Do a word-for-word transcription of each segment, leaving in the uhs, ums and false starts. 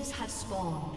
minions have spawned.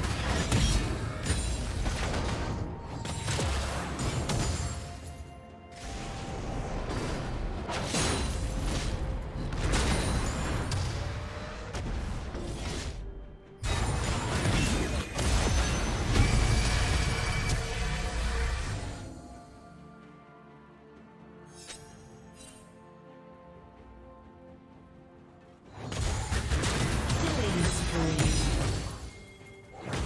Thank you.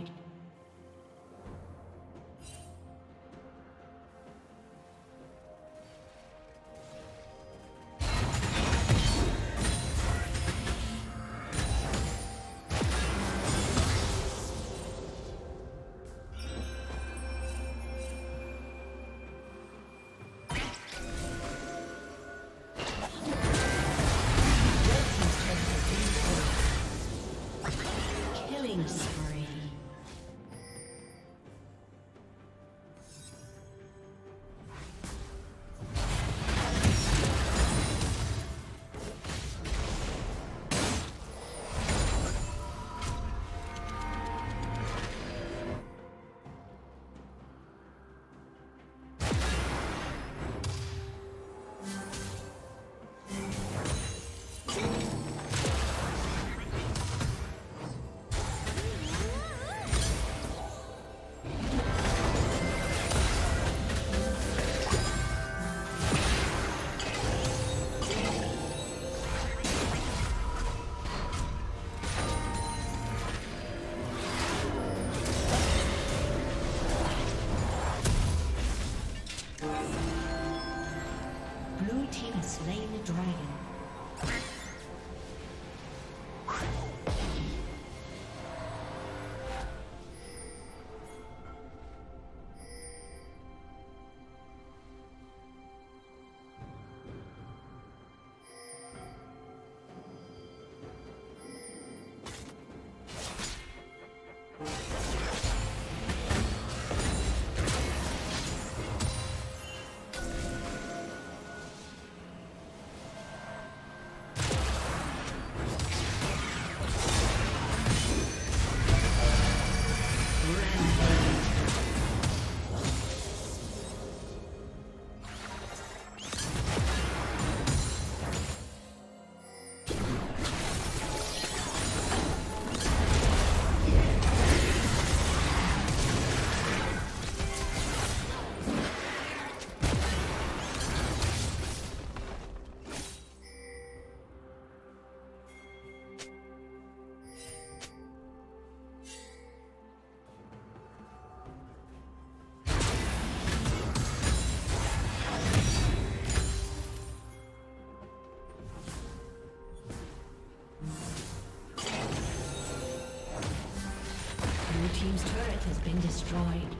Team's turret has been destroyed.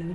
Blue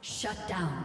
Shut down.